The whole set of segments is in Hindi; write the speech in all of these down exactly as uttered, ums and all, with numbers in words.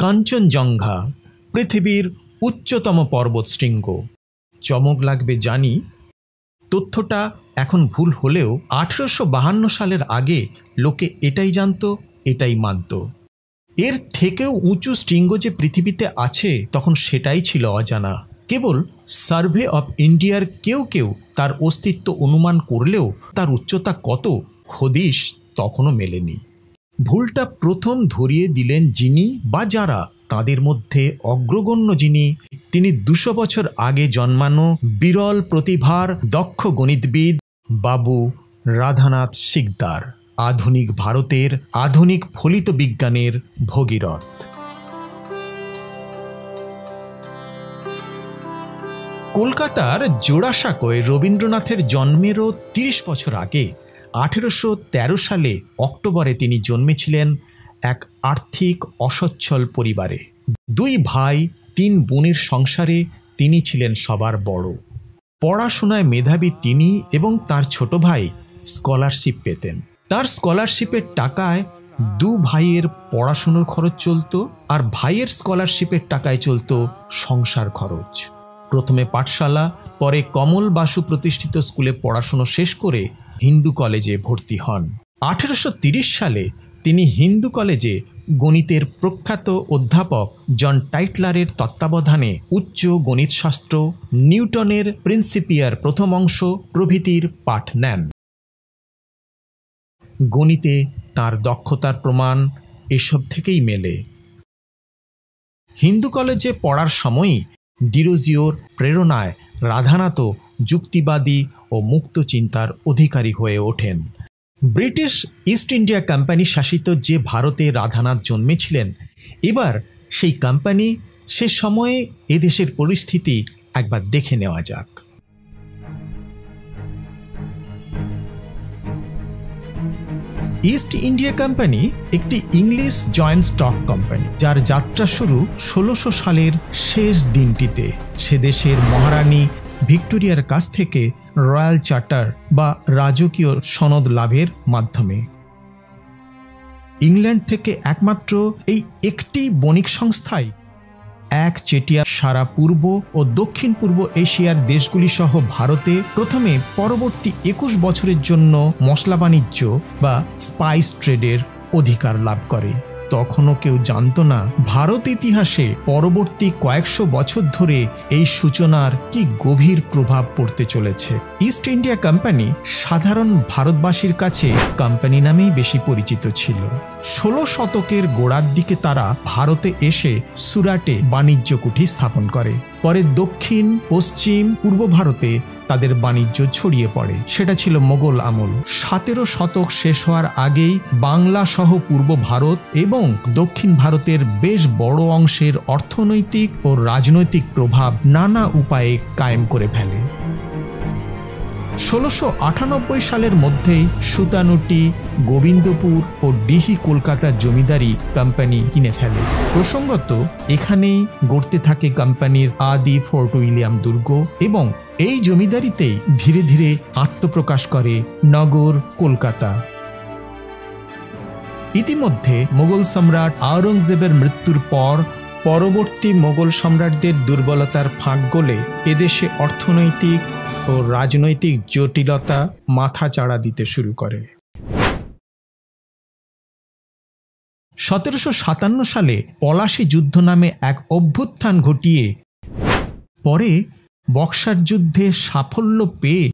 कांचनजंघा पृथिवीर उच्चतम पर्वत श्रृंग। चमक लागबे जानी तथ्यटा एखन भूल होलेও आठारोशो बाहान्न सालेर आगे लोके एटाई जानतो एटाई मानतो। एर थेकेও उঁচু श्रृंग जे पृथिवीते आछे तखन सेटाई छिलो अजाना। केवल सार्वे अफ इंडियार केउ केउ तार अस्तित्व अनुमान करलेও तार उच्चता कत हदिश तखनो मेलेनी। भूलटा प्रथम धरिए दिलेन जिनी बा जारा तादेर मध्य अग्रगण्य जिनी तिनी दुशो बछर आगे जन्मानो बिरल प्रतिभार दक्ष गणितविद बाबू राधानाथ शिकदार, आधुनिक भारतेर आधुनिक फलित विज्ञानेर भगीरथ। कलकातार जोड़ासाकोय रवीन्द्रनाथेर जन्मेरो त्रिश बछर आगे आठेरोशो तेरो साले अक्टोबरे तिनी जन्मेछिलेन एक आर्थिक असच्छल परिवारे। दुई भाई तीन बोनेर संसारे तिनी छिलेन सबार बड़ो। पढ़ाशोनाय मेधावी तिनी एबं तार छोटो भाई स्कलारशिप पेतेन। तार स्कलारशिपेर टाकाय दु भाइयेर पढ़ाशोनार खरच चलतो और भाइयेर स्कलारशिपेर टाकाय चलतो संसार खरच। प्रथमे पाठशाला परे कमल बसु प्रतिष्ठित स्कूले पढ़ाशोना शेष करे हिंदू कॉलेजे भर्ती हन। आठारोशो त्रिश साले तिनी हिंदू कॉलेजे गणितेर प्रख्यात अध्यापक जन टाइटलरेर तत्त्वावधाने उच्च गणितशास्त्र न्यूटनेर प्रिन्सिपियार प्रथम अंश प्रभृतिर पाठ नेन। गणिते तार दक्षतार प्रमाण एसब थेकेई मेले। हिंदू कॉलेजे पढ़ार समय डिरोजिओर प्रेरणाय राधानाथ जुक्तिबादी और मुक्त चिंतार अधिकारी हुए उठेन। ब्रिटिश ईस्ट इंडिया कम्पनी शासित जे भारते राधानाथ जन्मेछिलेन एबार सेई कम्पानी से समय ए देशेर परिस्थिति एकबार देखे नेওয়া যাক। ईस्ट इंडिया कम्पनी एक इंग्लिश जॉइंट स्टॉक कम्पानी जार यात्रा शुरू षोलोशो सालेर शेष दिनटीते से देशेर महारानी विक्टोरियार काछ थेके रॉयल चार्टर बा राजकीय सनद लाभेर माध्यमे। इंग्लैंड थेके एकमात्र एई एकटी बणिक संस्थाई एक चेटिया सारा पूर्व और दक्षिण पूर्व एशियार देशगुली सह भारते प्रथमे परवर्ती एकुश बछरेर जन्य मसला बाणिज्य बा स्पाइस ट्रेडेर अधिकार लाभ करे। तखनो केउ जानतो ना भारत इतिहासे परवर्ती कयेकशो बछर धरे एई सूचनार की गभीर प्रभाव पड़ते चलेछे। ईस्ट इंडिया कम्पानी साधारण भारतबासीर काछे कम्पानी नामेई बेशी परिचित छिलो। षोलो शतकेर गोड़ार दिके तारा भारते एसे सूराटे बाणिज्य कुटी स्थापन करे। परे दक्षिण पश्चिम पूर्व भारते तादेर बाणिज्य छड़िए पड़े। सेटा छिलो मोगल आमल। सतरो शतक शेष होवार आगेई बांगला सह पूर्व भारत एबं दक्षिण भारतेर बेश बड़ अंशेर अर्थनैतिक और राजनैतिक प्रभाव नाना उपाये कायम करे फेले। षोलोशो आठानब्बे सालेर मध्य शुदानुटी गोविंदपुर और डिहि कलकाता जमीदारी कम्पानी किने फेले। प्रसंगत एखानेई गड़ते थाके कम्पानीर आदि फोर्ट विलियम दुर्ग एबं एई जमीदारीते धीरे धीरे आत्मप्रकाश करे नगर कलकाता। इतिमध्ये मोगल सम्राट औरंगजेबर मृत्युर पर परवर्ती मोगल सम्राटदेर दुर्बलतार फाँक गले एदेशे अर्थनैतिक और राजनैतिक जटिलता माथा चाड़ा दीते शुरू करे। सतरशो सत्तावन साले पलाशी युद्ध नामे एक अभ्युत्थान घटिए परे बक्सर युद्धे साफल्य पेये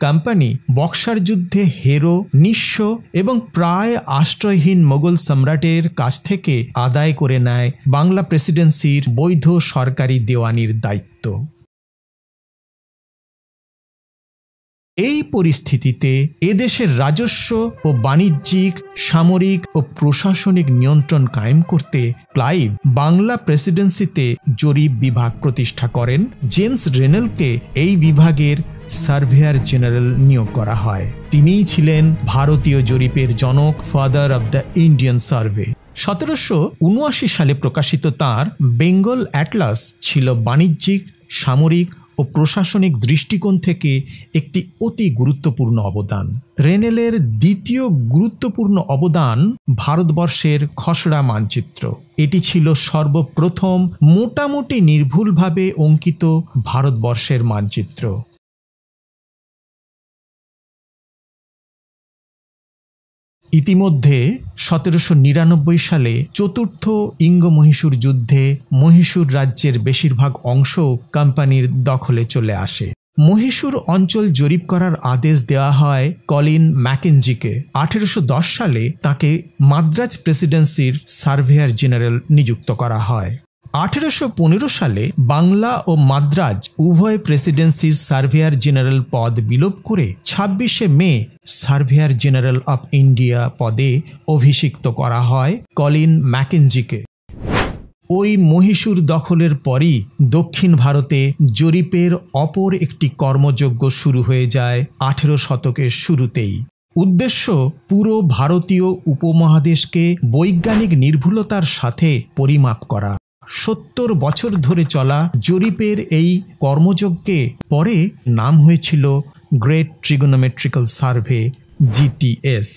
कम्पानी बक्सर युद्धे हेरो निश्चो एवं प्राय आश्रयहीन मोगल सम्राटेर काछ थेके आदाय करे नेय बांगला प्रेसिडेंसिर बैध सरकारी देवानीर दायित्व। এই পরিস্থিতিতে এদেশের রাজস্ব ও বাণিজ্যিক সামরিক ও প্রশাসনিক নিয়ন্ত্রণ কায়েম করতে ক্লাইভ বাংলা প্রেসিডেন্সিতে জরিপ বিভাগ প্রতিষ্ঠা করেন। জেমস রেনেলকে এই বিভাগের সার্ভেয়ার জেনারেল নিয়োগ করা হয়। তিনিই ছিলেন ভারতীয় জরিপের জনক, father of the Indian survey. সতেরোশো উনআশি সালে প্রকাশিত তার বেঙ্গল এটলস ছিল বাণিজ্যিক সামরিক और प्रशासनिक दृष्टिकोण থেকে একটি অতি গুরুত্বপূর্ণ অবদান। রেনেলের দ্বিতীয় গুরুত্বপূর্ণ অবদান ভারতবর্ষের খসড়া মানচিত্র। এটি ছিল সর্বপ্রথম মোটামুটি নির্ভুলভাবে অঙ্কিত ভারতবর্ষের মানচিত্র। ইতিমধ্যে সতেরোশো নিরানব্বই সালে চতুর্থ ইঙ্গ মহীশূর যুদ্ধে মহীশূর রাজ্যের বেশিরভাগ অংশ কোম্পানির দখলে চলে আসে। মহীশূর অঞ্চল জরিপ করার আদেশ দেওয়া হয় কলিন ম্যাকেঞ্জিকে। আঠেরোশো দশ সালে তাকে মাদ্রাজ প্রেসিডেন্সির সার্ভেয়ার জেনারেল নিযুক্ত করা হয়। আঠেরোশো পনেরো সালে বাংলা ও মাদ্রাজ উভয় প্রেসিডেন্সির সার্ভেয়ার জেনারেল পদ বিলোপ করে ছাব্বিশে মে সার্ভেয়ার জেনারেল অব ইন্ডিয়া পদে অভিষিক্ত করা হয় কলিন ম্যাকেঞ্জিকে। ওই মহীশূর দখলের পরই দক্ষিণ ভারতে জরিপের অপর একটি কর্মযজ্ঞ শুরু হয়ে যায় আঠেরো শতকের শুরুতেই। उद्देश्य पूरो भारतीय उपमहादेश के वैज्ञानिक निर्भुलतार साथे परिमाप करा। सत्तर बछर धरे चला जरिपेर एई कर्मयज्ञे परे नाम हयेछिलो Great ट्रिगनोमेट्रिकल survey G T S.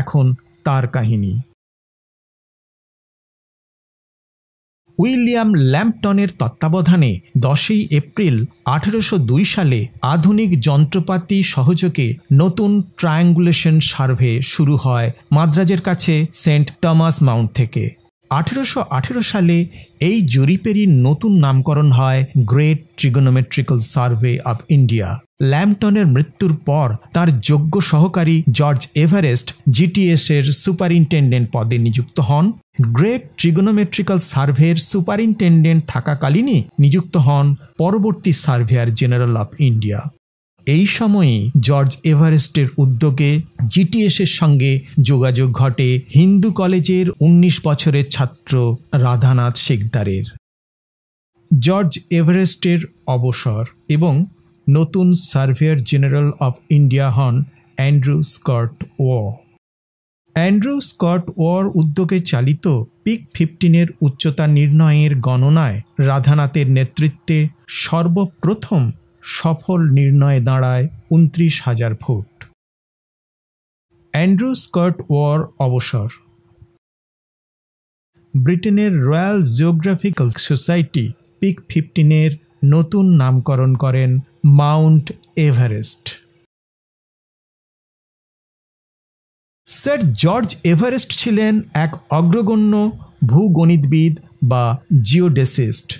एखन तार काहिनी। विलियम लैमटनेर तत्त्वावधाने दशई एप्रिल आठारोशो दुई साले आधुनिक যন্ত্রপাতি সহযোগে নতুন ট্রায়াঙ্গুলেশন সার্ভে শুরু হয় মাদ্রাজের কাছে সেন্ট টমাস মাউন্ট থেকে। আঠারোশো আঠেরো সালে এই জরিপেরই নতুন নামকরণ হয় Great Trigonometrical survey of India. ল্যামটনের মৃত্যুর পর তার যোগ্য সহকারী George Everest G T S এর সুপারিনটেন্ডেন্ট পদে নিযুক্ত হন। গ্রেট ট্রিগনোমেট্রিক্যাল সার্ভের সুপারিনটেন্ডেন্ট থাকাকালীনই নিযুক্ত হন পরবর্তী সার্ভেয়ার জেনারেল অব ইন্ডিয়া। এই সময়ে জর্জ এভারেস্টের উদ্যোগে জি টি এস এর সঙ্গে যোগাযোগ ঘটে হিন্দু কলেজের উনিশ বছরের ছাত্র রাধানাথ শিকদারের। জর্জ এভারেস্টের অবসর এবং নতুন সার্ভেয়ার জেনারেল অব ইন্ডিয়া হন Andrew Scott Waugh. Andrew Scott ওর উদ্যোগে চালিত পিক ফিফটিনের উচ্চতা নির্ণয়ের গণনায় রাধানাথের নেতৃত্বে সর্বপ্রথম সফল নির্ণয় দাঁড়ায় উনত্রিশ হাজার ফুট। অ্যান্ড্রু স্কট ওর অবসর। ব্রিটেনের রয়্যাল জিওগ্রাফিক্যাল সোসাইটি পিক ফিফটিনের নতুন নামকরণ করেন Mount Everest. Sir George Everest ছিলেন এক অগ্রগণ্য ভূগণিতবিদ বা জিওডেসিস্ট।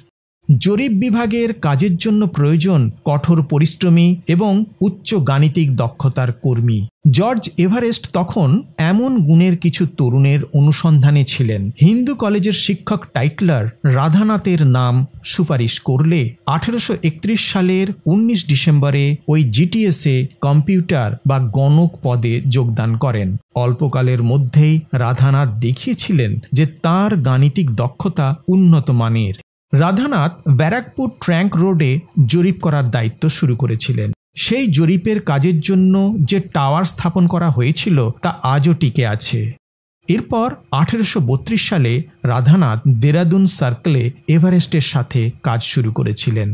জরিপ বিভাগের কাজের জন্য প্রয়োজন কঠোর পরিশ্রমী এবং উচ্চ গাণিতিক দক্ষতার কর্মী। জর্জ এভারেস্ট তখন এমন গুণের কিছু তরুণের অনুসন্ধানে ছিলেন। হিন্দু কলেজের শিক্ষক টাইটলর রাধানাথের নাম সুপারিশ করলে আঠেরোশো একত্রিশ সালের উনিশ ডিসেম্বরে ওই জি টি এস এ কম্পিউটার বা গণক পদে যোগদান করেন। অল্পকালের মধ্যেই রাধানাথ দেখিয়েছিলেন যে তার গাণিতিক দক্ষতা উন্নত মানের। রাধানাথ ব্যারাকপুর ট্র্যাঙ্ক রোডে জরিপ করার দায়িত্ব শুরু করেছিলেন। সেই জরিপের কাজের জন্য যে টাওয়ার স্থাপন করা হয়েছিল তা আজও টিকে আছে। এরপর আঠেরোশো বত্রিশ সালে রাধানাথ দেরাদুন সার্কেলে এভারেস্টের সাথে কাজ শুরু করেছিলেন।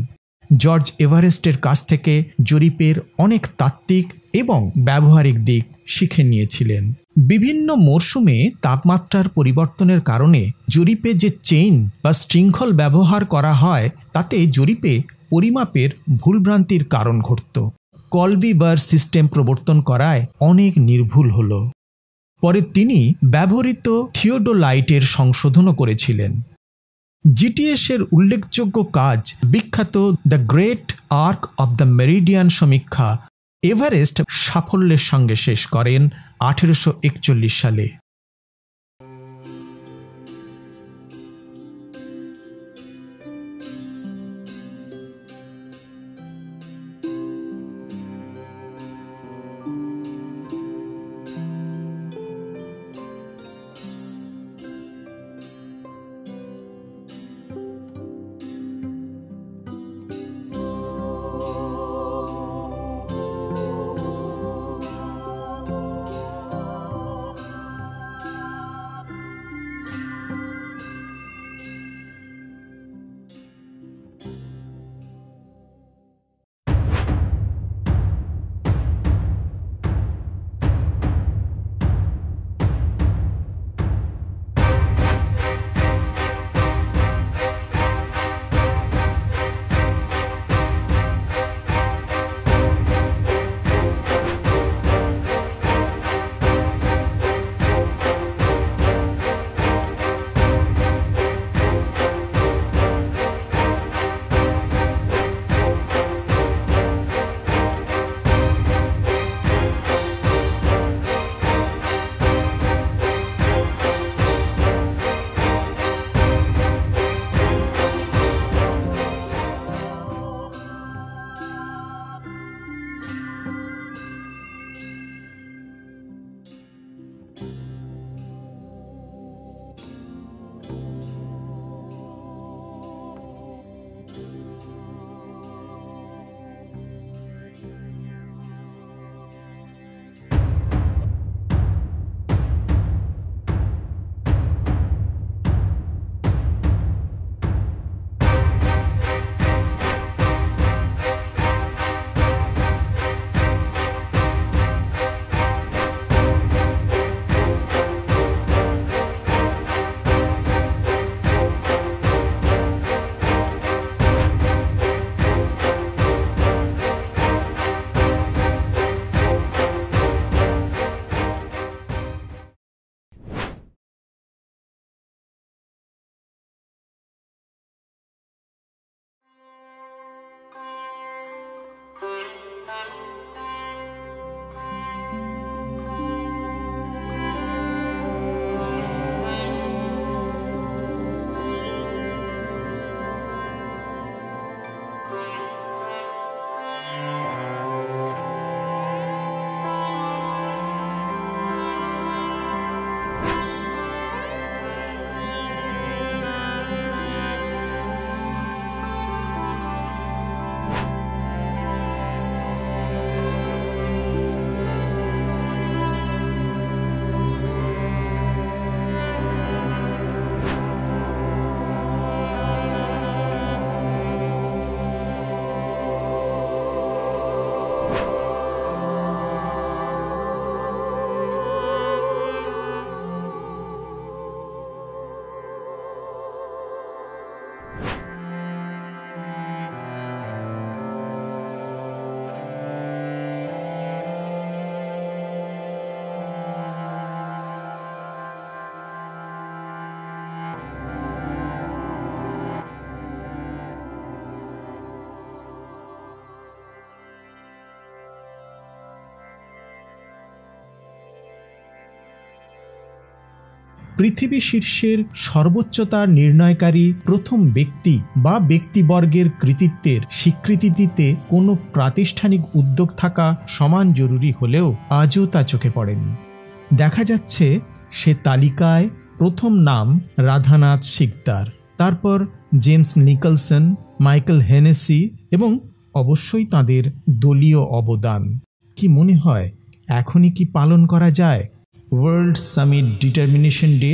জর্জ এভারেস্টের কাছ থেকে জরিপের অনেক তাত্ত্বিক এবং ব্যবহারিক দিক শিখে নিয়েছিলেন। বিভিন্ন মরশুমে তাপমাত্রার পরিবর্তনের কারণে জরিপে যে চেইন বা শৃঙ্খল ব্যবহার করা হয় তাতে জরিপে পরিমাপের ভুলভ্রান্তির কারণ ঘটত। কলবি বার সিস্টেম প্রবর্তন করায় অনেক নির্ভুল হল। পরে তিনি ব্যবহৃত থিওডোলাইটের সংশোধনও করেছিলেন। জি টি এস এর উল্লেখযোগ্য কাজ বিখ্যাত the Great Arc of the Meridian সমীক্ষা এভারেস্ট সাফল্যের সঙ্গে শেষ করেন আঠেরোশো একচল্লিশ সালে। पृथ्वी शीर्षेर सर्वोच्चता निर्णयकारी प्रथम व्यक्ति बा व्यक्तिवर्गेर कृतित्वेर स्वीकृति दिते कोनो प्रातिष्ठानिक उद्योग थाका समान जरूरी हलेओ आजो ता चोखे पड़ेनि। देखा जाच्छे से तालिकाय प्रथम नाम राधानाथ शिकदार, तारपर जेम्स निकलसन, माइकल हेनेसी एवं अवश्यई तादेर दलीय अवदान। कि मने हय एखोनी कि पालन करा जाय वर्ल्ड समिट डिटर्मिनेशन डे?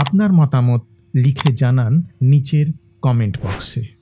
आपनार मतामत लिखे जानान नीचेर कमेंट बक्से।